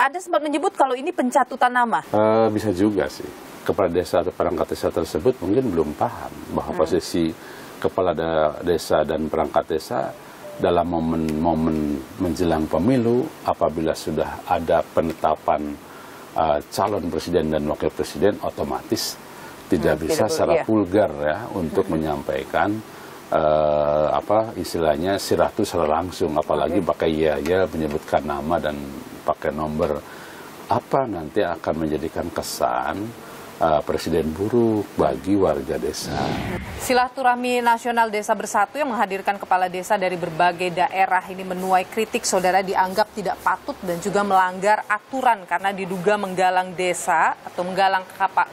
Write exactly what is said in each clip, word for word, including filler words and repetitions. Anda sempat menyebut kalau ini pencatutan nama. Uh, bisa juga sih. Kepala desa atau perangkat desa tersebut mungkin belum paham bahwa hmm. posisi kepala desa dan perangkat desa dalam momen-momen menjelang pemilu, apabila sudah ada penetapan uh, calon presiden dan wakil presiden, otomatis tidak hmm, bisa tidak secara iya. vulgar ya untuk hmm. menyampaikan Uh, apa istilahnya siratu secara langsung, apalagi okay. pakai ya ya menyebutkan nama dan pakai nomor. Apa nanti akan menjadikan kesan uh, presiden buruk bagi warga desa. Silaturahmi Nasional Desa Bersatu yang menghadirkan kepala desa dari berbagai daerah ini menuai kritik saudara, dianggap tidak patut dan juga melanggar aturan karena diduga menggalang desa atau menggalang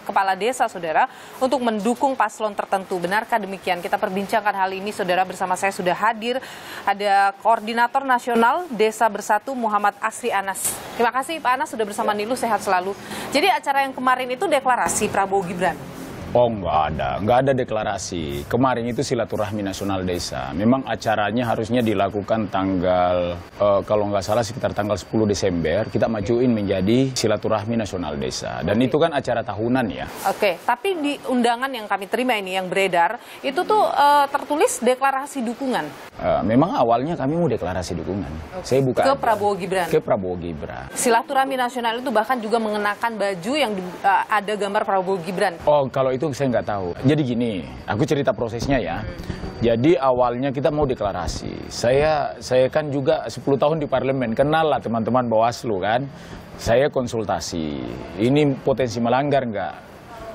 kepala desa saudara untuk mendukung paslon tertentu. Benarkah demikian? Kita perbincangkan hal ini saudara, bersama saya sudah hadir ada Koordinator Nasional Desa Bersatu Muhammad Asri Anas. Terima kasih Pak Anas sudah bersama Nilu, sehat selalu. Jadi acara yang kemarin itu deklarasi Prabowo Gibran. Oh, nggak ada, nggak ada deklarasi. Kemarin itu silaturahmi nasional desa. Memang acaranya harusnya dilakukan tanggal, eh, kalau nggak salah sekitar tanggal sepuluh Desember, kita majuin menjadi silaturahmi nasional desa. Dan okay. itu kan acara tahunan ya. Oke, okay. tapi di undangan yang kami terima ini, yang beredar, itu tuh eh, tertulis deklarasi dukungan. Eh, memang awalnya kami mau deklarasi dukungan. Okay. Saya buka Ke aja. Prabowo Gibran. Ke Prabowo Gibran. Silaturahmi nasional itu bahkan juga mengenakan baju yang di, eh, ada gambar Prabowo Gibran. Oh, kalau itu saya nggak tahu. Jadi gini, aku cerita prosesnya ya. Jadi awalnya kita mau deklarasi. Saya saya kan juga sepuluh tahun di parlemen, kenal lah teman-teman Bawaslu kan. Saya konsultasi, ini potensi melanggar nggak?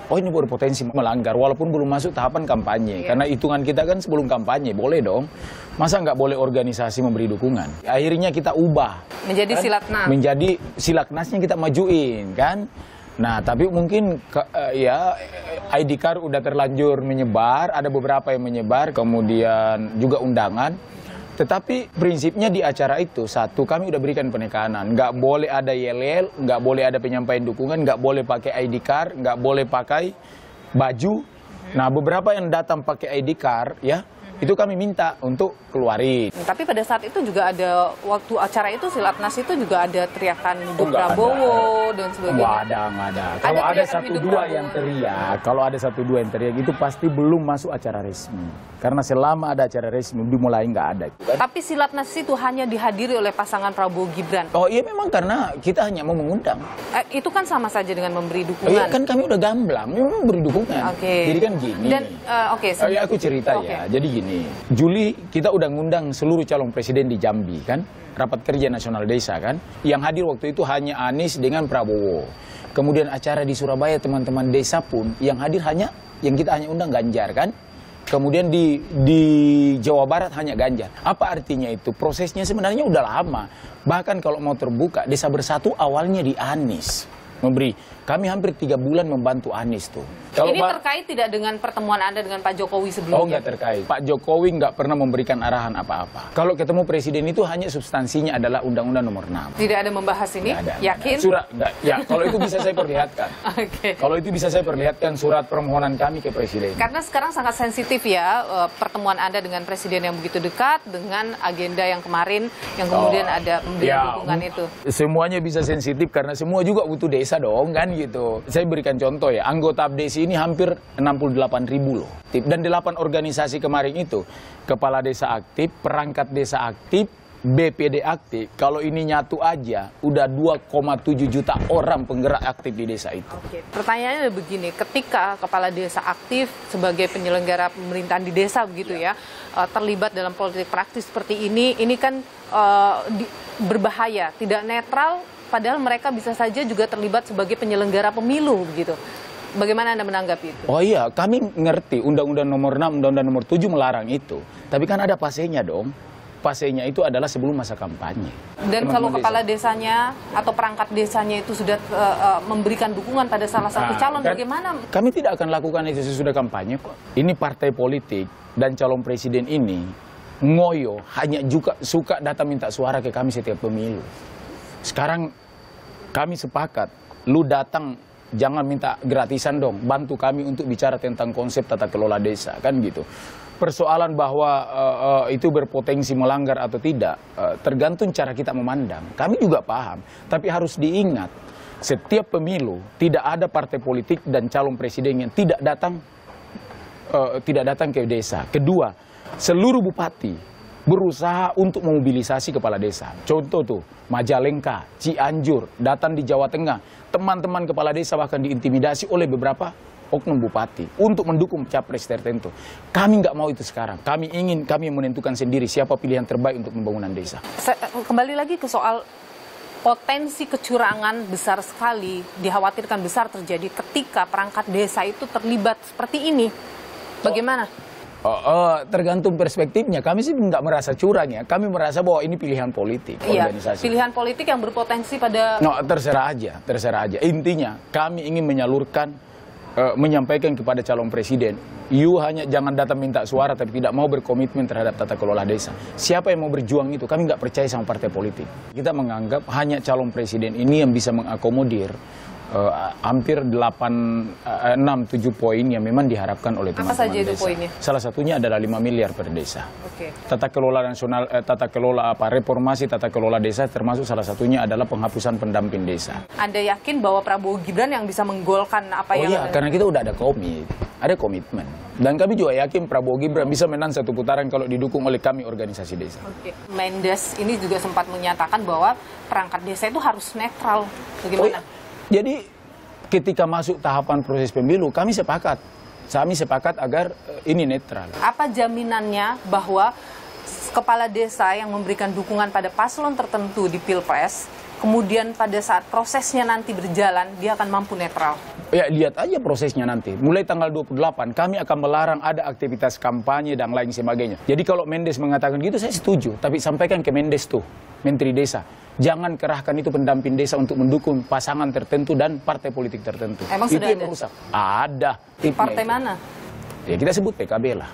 Oh, ini baru potensi melanggar, walaupun belum masuk tahapan kampanye. Karena hitungan kita kan sebelum kampanye, boleh dong. Masa nggak boleh organisasi memberi dukungan? Akhirnya kita ubah. Menjadi kan? Silaknas. Menjadi silaknasnya kita majuin kan. Nah, tapi mungkin ke, uh, ya I D card udah terlanjur menyebar, ada beberapa yang menyebar, kemudian juga undangan. Tetapi prinsipnya di acara itu, satu, kami udah berikan penekanan. Nggak boleh ada yel-yel, nggak boleh ada penyampaian dukungan, nggak boleh pakai I D card, nggak boleh pakai baju. Nah, beberapa yang datang pakai I D card, ya, itu kami minta untuk keluarin. Tapi pada saat itu juga ada, waktu acara itu silatnas itu juga ada teriakan hidup Prabowo dan sebagainya. Nggak ada, nggak ada. Kalau ada satu dua yang teriak, kalau ada satu dua yang teriak itu pasti belum masuk acara resmi. Karena selama ada acara resmi dimulai nggak ada. Tapi silatnas itu hanya dihadiri oleh pasangan Prabowo Gibran. Oh iya, memang karena kita hanya mau mengundang. Eh, itu kan sama saja dengan memberi dukungan. Iya eh, kan kami udah gamblang, memang beri dukungan. Oke. Okay. Jadi kan gini. Dan uh, oke. Okay, oh, ya, aku cerita okay. ya. Jadi gini. Juli kita udah ngundang seluruh calon presiden di Jambi kan, rapat kerja nasional desa kan, yang hadir waktu itu hanya Anies dengan Prabowo. Kemudian acara di Surabaya teman-teman desa pun yang hadir hanya, yang kita hanya undang Ganjar kan. Kemudian di, di Jawa Barat hanya Ganjar. Apa artinya itu? Prosesnya sebenarnya udah lama. Bahkan kalau mau terbuka, Desa Bersatu awalnya di Anies memberi. Kami hampir tiga bulan membantu Anies tuh. Kalau ini terkait tidak dengan pertemuan Anda dengan Pak Jokowi sebelumnya? Oh, nggak terkait. Pak Jokowi nggak pernah memberikan arahan apa-apa. Kalau ketemu presiden itu hanya substansinya adalah Undang-Undang Nomor enam. Tidak ada membahas ini? Ada, yakin? Ada. Surat, enggak, ya. Kalau itu bisa saya perlihatkan. Okay. Kalau itu bisa saya perlihatkan surat permohonan kami ke presiden. Karena sekarang sangat sensitif ya pertemuan Anda dengan presiden yang begitu dekat dengan agenda yang kemarin yang kemudian oh, ada pemberian ya, dukungan itu. Semuanya bisa sensitif karena semua juga butuh desa dong kan gitu. Saya berikan contoh ya, anggota Apdesi ini hampir enam puluh delapan ribu loh. Dan delapan organisasi kemarin itu, kepala desa aktif, perangkat desa aktif, B P D aktif. Kalau ini nyatu aja, udah dua koma tujuh juta orang penggerak aktif di desa itu. Oke. Pertanyaannya begini, ketika kepala desa aktif sebagai penyelenggara pemerintahan di desa begitu ya, ya terlibat dalam politik praktis seperti ini, ini kan uh, di, berbahaya, tidak netral, padahal mereka bisa saja juga terlibat sebagai penyelenggara pemilu begitu. Bagaimana Anda menanggapi itu? Oh iya, kami ngerti Undang-Undang Nomor enam, Undang-Undang Nomor tujuh melarang itu. Tapi kan ada pasenya dong. Pasenya itu adalah sebelum masa kampanye. Dan teman-teman kalau kepala desa. desanya atau perangkat desanya itu sudah uh, uh, memberikan dukungan pada salah satu nah, calon, kan, bagaimana? Kami tidak akan lakukan itu sesudah kampanye kok. Ini partai politik dan calon presiden ini ngoyo, hanya juga suka datang minta suara ke kami setiap pemilu. Sekarang kami sepakat, lu datang jangan minta gratisan dong, bantu kami untuk bicara tentang konsep tata kelola desa, kan gitu. persoalan bahwa uh, uh, itu berpotensi melanggar atau tidak, uh, tergantung cara kita memandang. Kami juga paham, tapi harus diingat, setiap pemilu tidak ada partai politik dan calon presiden yang tidak datang, uh, tidak datang ke desa. Kedua, seluruh bupati berusaha untuk memobilisasi kepala desa. Contoh tuh, Majalengka, Cianjur, datang di Jawa Tengah. Teman-teman kepala desa bahkan diintimidasi oleh beberapa oknum bupati untuk mendukung capres tertentu. Kami nggak mau itu sekarang. Kami ingin, kami menentukan sendiri siapa pilihan terbaik untuk pembangunan desa. Kembali lagi ke soal potensi kecurangan besar sekali, dikhawatirkan besar terjadi ketika perangkat desa itu terlibat seperti ini. Bagaimana? Oh. Oh, oh, tergantung perspektifnya. Kami sih nggak merasa curang ya. Kami merasa bahwa ini pilihan politik, iya, organisasi. Pilihan politik yang berpotensi pada. No, terserah aja, terserah aja. Intinya kami ingin menyalurkan, uh, menyampaikan kepada calon presiden, you hanya jangan datang minta suara, tapi tidak mau berkomitmen terhadap tata kelola desa. Siapa yang mau berjuang itu? Kami nggak percaya sama partai politik. Kita menganggap hanya calon presiden ini yang bisa mengakomodir. Uh, hampir delapan, enam, tujuh poin yang memang diharapkan oleh teman-teman desa. Apa saja itu poinnya? Salah satunya adalah lima miliar per desa. Okay. Tata kelola nasional, eh, tata kelola apa, reformasi tata kelola desa termasuk salah satunya adalah penghapusan pendamping desa. Anda yakin bahwa Prabowo Gibran yang bisa menggolkan apa oh yang... Oh iya, ada... karena kita udah ada komit, ada komitmen. Dan kami juga yakin Prabowo Gibran bisa menang satu putaran kalau didukung oleh kami organisasi desa. Okay. Mendes ini juga sempat menyatakan bahwa perangkat desa itu harus netral. Bagaimana? Oh, jadi ketika masuk tahapan proses pemilu, kami sepakat, kami sepakat agar ini netral. Apa jaminannya bahwa kepala desa yang memberikan dukungan pada paslon tertentu di Pilpres, kemudian pada saat prosesnya nanti berjalan, dia akan mampu netral? Ya, lihat aja prosesnya nanti. Mulai tanggal dua puluh delapan, kami akan melarang ada aktivitas kampanye dan lain sebagainya. Jadi kalau Mendes mengatakan gitu, saya setuju. Tapi sampaikan ke Mendes tuh, Menteri Desa. Jangan kerahkan itu pendamping desa untuk mendukung pasangan tertentu dan partai politik tertentu. Emang itu sudah yang ada? Merusak. Ada. Partai itu. Mana? Ya kita sebut P K B lah.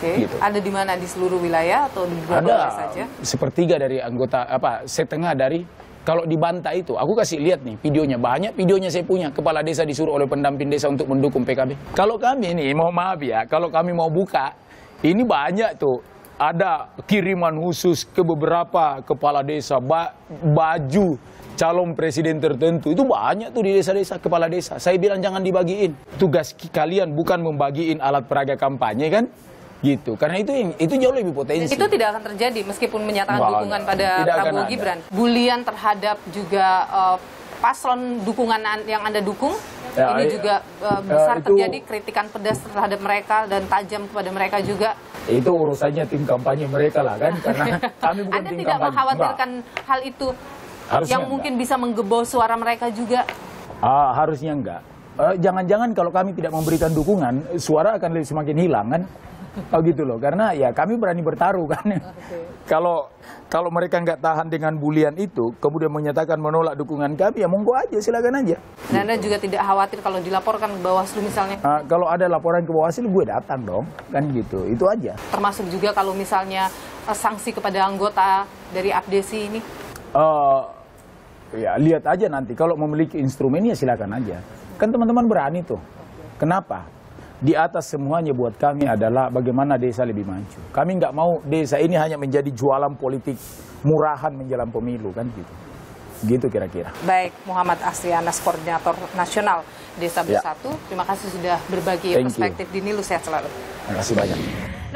Okay. Gitu. Ada di mana? Di seluruh wilayah atau di beberapa wilayah saja? Sepertiga dari anggota, apa, setengah dari, kalau di Bantai itu, aku kasih lihat nih videonya. Banyak videonya saya punya. Kepala desa disuruh oleh pendamping desa untuk mendukung P K B. Kalau kami ini, mohon maaf ya, kalau kami mau buka, ini banyak tuh. Ada kiriman khusus ke beberapa kepala desa, ba baju calon presiden tertentu. Itu banyak tuh di desa-desa, kepala desa. Saya bilang jangan dibagiin. Tugas kalian bukan membagiin alat peraga kampanye kan? Gitu. Karena itu yang, itu jauh lebih potensi. Itu tidak akan terjadi meskipun menyatakan Wah, dukungan pada Prabowo Gibran. Bulian terhadap juga uh, paslon dukungan yang Anda dukung. Ya, ini juga uh, besar itu, terjadi kritikan pedas terhadap mereka dan tajam kepada mereka juga. Itu urusannya tim kampanye mereka lah kan, karena kami bukan Anda tim tidak kampanye. Mengkhawatirkan enggak. Hal itu harusnya yang mungkin enggak. Bisa menggebol suara mereka juga? Ah, harusnya enggak. Jangan-jangan uh, kalau kami tidak memberikan dukungan, suara akan lebih semakin hilang kan? Oh gitu loh, karena ya kami berani bertaruh kan. Kalau kalau mereka nggak tahan dengan bulian itu, kemudian menyatakan menolak dukungan kami, ya monggo aja, silakan aja. Dan Anda juga tidak khawatir kalau dilaporkan ke Bawaslu misalnya? Uh, kalau ada laporan ke Bawaslu, gue datang dong, kan gitu, itu aja. Termasuk juga kalau misalnya uh, sanksi kepada anggota dari Apdesi ini? Uh, ya lihat aja nanti, kalau memiliki instrumennya silakan aja. Kan teman-teman berani tuh, kenapa? Di atas semuanya buat kami adalah bagaimana desa lebih maju. Kami nggak mau desa ini hanya menjadi jualan politik murahan menjelang pemilu kan gitu. Gitu kira-kira. Baik, Muhammad Asri Anas, Koordinator Nasional Desa Bersatu. Ya. Terima kasih sudah berbagi Thank perspektif you. Di Nilu, sehat selalu. Terima kasih banyak.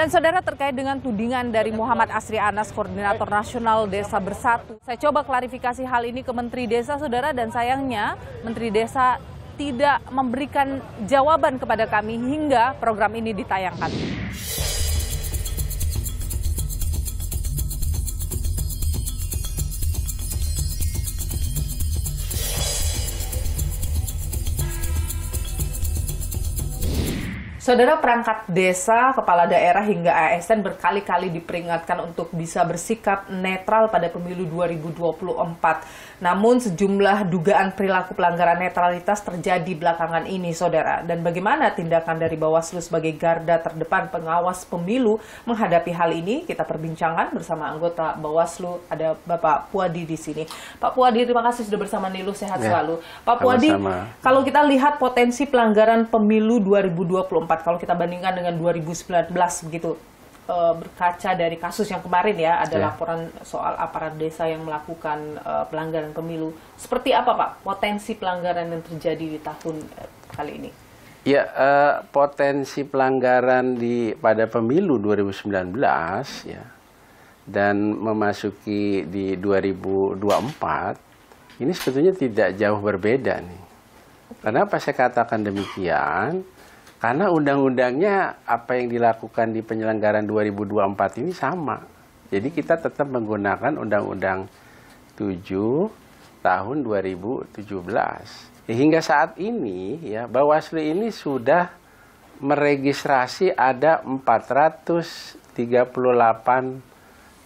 Dan saudara, terkait dengan tudingan dari Muhammad Asri Anas, Koordinator Nasional Desa Bersatu. Saya coba klarifikasi hal ini ke Menteri Desa, saudara, dan sayangnya Menteri Desa tidak memberikan jawaban kepada kami hingga program ini ditayangkan. Saudara, perangkat desa, kepala daerah hingga A S N berkali-kali diperingatkan untuk bisa bersikap netral pada pemilu dua ribu dua puluh empat. Namun sejumlah dugaan perilaku pelanggaran netralitas terjadi belakangan ini, saudara. Dan bagaimana tindakan dari Bawaslu sebagai garda terdepan pengawas pemilu menghadapi hal ini? Kita perbincangan bersama anggota Bawaslu, ada Bapak Puadi di sini. Pak Puadi, terima kasih sudah bersama Nilu, sehat ya, selalu. Pak Puadi, sama-sama. Kalau kita lihat potensi pelanggaran pemilu dua ribu dua puluh empat, kalau kita bandingkan dengan dua ribu sembilan belas begitu, uh, berkaca dari kasus yang kemarin ya, ada yeah. laporan soal aparat desa yang melakukan uh, pelanggaran pemilu. Seperti apa Pak potensi pelanggaran yang terjadi di tahun uh, kali ini? Ya, uh, potensi pelanggaran di pada pemilu dua ribu sembilan belas ya, dan memasuki di dua ribu dua puluh empat ini sebetulnya tidak jauh berbeda nih. Kenapa saya katakan demikian? Karena undang-undangnya apa yang dilakukan di penyelenggaraan dua ribu dua puluh empat ini sama. Jadi kita tetap menggunakan undang-undang tujuh tahun dua ribu tujuh belas. Hingga saat ini ya, Bawaslu ini sudah meregistrasi ada empat ratus tiga puluh delapan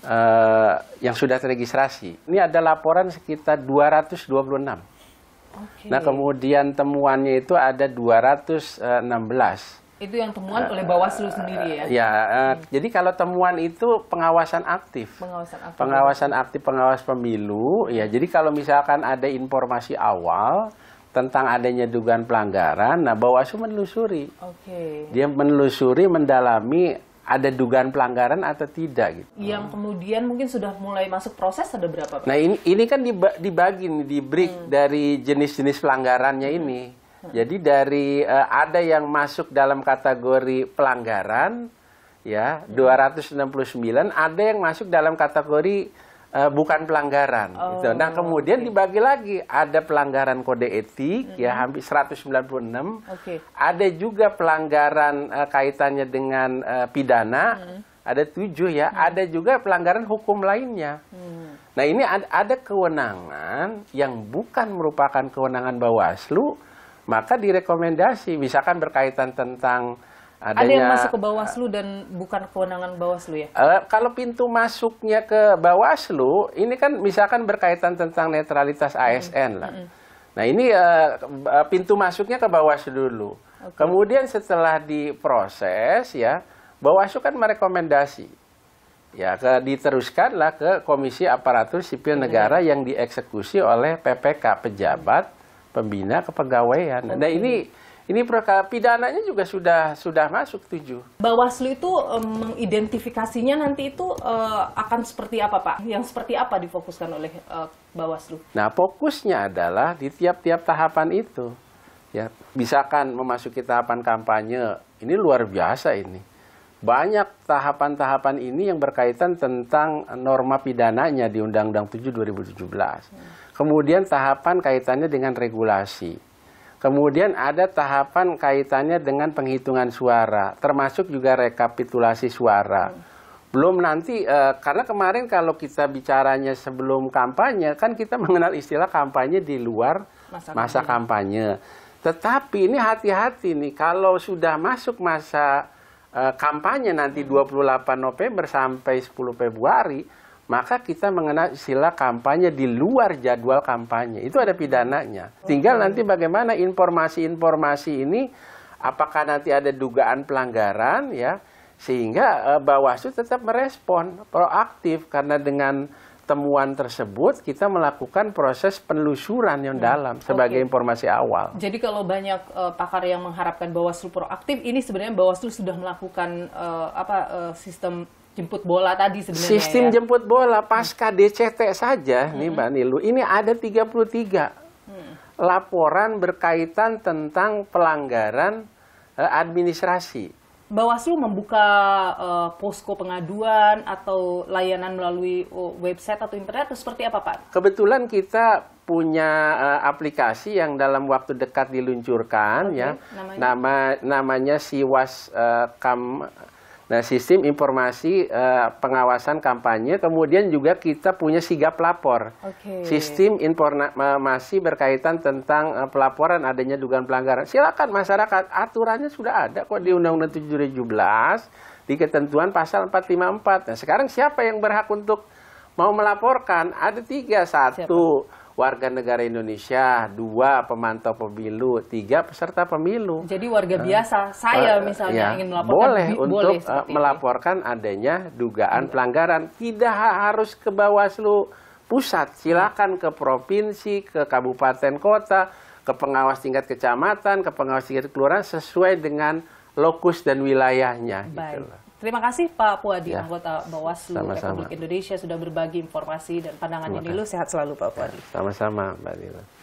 eh, yang sudah teregistrasi. Ini ada laporan sekitar dua ratus dua puluh enam. Okay. Nah, kemudian temuannya itu ada dua ratus enam belas. Itu yang temuan uh, oleh Bawaslu sendiri ya? Ya, uh, hmm. jadi kalau temuan itu pengawasan aktif. Pengawasan aktif. Pengawasan aktif, pengawas pemilu. Ya, jadi kalau misalkan ada informasi awal tentang adanya dugaan pelanggaran, nah Bawaslu menelusuri. Okay. Dia menelusuri, mendalami ada dugaan pelanggaran atau tidak. Gitu. Yang kemudian mungkin sudah mulai masuk proses ada berapa, Pak? Nah ini, ini kan dibagi, di-break hmm. dari jenis-jenis pelanggarannya hmm. ini. Hmm. Jadi dari uh, ada yang masuk dalam kategori pelanggaran, ya dua ratus enam puluh sembilan, ada yang masuk dalam kategori uh, bukan pelanggaran. Oh, gitu. Nah kemudian okay. dibagi lagi, ada pelanggaran kode etik, hmm. ya hampir seratus sembilan puluh enam, okay. ada juga pelanggaran uh, kaitannya dengan uh, pidana, hmm. ada tujuh ya, hmm. ada juga pelanggaran hukum lainnya. Hmm. Nah ini ada, ada kewenangan yang bukan merupakan kewenangan Bawaslu, maka direkomendasi, misalkan berkaitan tentang adanya, ada yang masuk ke Bawaslu dan bukan kewenangan Bawaslu ya? Uh, kalau pintu masuknya ke Bawaslu, ini kan misalkan berkaitan tentang netralitas A S N hmm. lah. Hmm. Nah ini uh, pintu masuknya ke Bawaslu dulu. Okay. Kemudian setelah diproses ya, Bawaslu kan merekomendasi, ya ke, diteruskanlah ke Komisi Aparatur Sipil Negara yang dieksekusi oleh P P K, Pejabat Pembina Kepegawaian. Okay. Nah ini ini perkara pidananya juga sudah sudah masuk tujuh. Bawaslu itu um, mengidentifikasinya nanti itu uh, akan seperti apa Pak? Yang seperti apa difokuskan oleh uh, Bawaslu? Nah fokusnya adalah di tiap-tiap tahapan itu, ya misalkan memasuki tahapan kampanye, ini luar biasa ini. Banyak tahapan-tahapan ini yang berkaitan tentang norma pidananya di Undang-Undang tujuh dua ribu tujuh belas. Kemudian tahapan kaitannya dengan regulasi. Kemudian ada tahapan kaitannya dengan penghitungan suara, termasuk juga rekapitulasi suara. Belum nanti, eh, karena kemarin kalau kita bicaranya sebelum kampanye, kan kita mengenal istilah kampanye di luar masa, masa kampanye. Tetapi ini hati-hati nih, kalau sudah masuk masa kampanye nanti dua puluh delapan November sampai sepuluh Februari, maka kita mengenal istilah kampanye di luar jadwal kampanye. Itu ada pidananya. Tinggal nanti bagaimana informasi-informasi ini, apakah nanti ada dugaan pelanggaran ya, sehingga Bawaslu tetap merespon proaktif, karena dengan temuan tersebut kita melakukan proses penelusuran yang dalam hmm. sebagai okay. informasi awal. Jadi kalau banyak uh, pakar yang mengharapkan Bawaslu proaktif, ini sebenarnya Bawaslu sudah melakukan uh, apa uh, sistem jemput bola tadi sebenarnya. Sistem ya? Jemput bola pasca hmm. D C T saja hmm. nih Mbak Nilu, ini ada tiga puluh tiga hmm. laporan berkaitan tentang pelanggaran uh, administrasi. Bawaslu membuka uh, posko pengaduan atau layanan melalui website atau internet atau seperti apa Pak? Kebetulan kita punya uh, aplikasi yang dalam waktu dekat diluncurkan okay, ya, namanya? Nama namanya Siwas uh, Kam, nah sistem informasi uh, pengawasan kampanye. Kemudian juga kita punya Sigap Lapor, okay. sistem informasi berkaitan tentang uh, pelaporan adanya dugaan pelanggaran. Silakan masyarakat, aturannya sudah ada kok di Undang-Undang tujuh dua ribu tujuh belas di ketentuan pasal empat lima empat. Nah sekarang siapa yang berhak untuk mau melaporkan? Ada tiga, satu siapa? Warga negara Indonesia, dua pemantau pemilu, tiga peserta pemilu. Jadi warga biasa, saya misalnya ya, ingin melaporkan, boleh untuk boleh melaporkan ini. Adanya dugaan Tidak. pelanggaran. Tidak harus ke Bawaslu pusat, silakan ke provinsi, ke kabupaten kota, ke pengawas tingkat kecamatan, ke pengawas tingkat kelurahan sesuai dengan lokus dan wilayahnya. Baik. Gitu loh. Terima kasih Pak Puadi, ya, anggota Bawaslu Republik Indonesia sudah berbagi informasi dan pandangannya. Dulu sehat selalu Pak Puadi. Sama-sama Mbak Dila.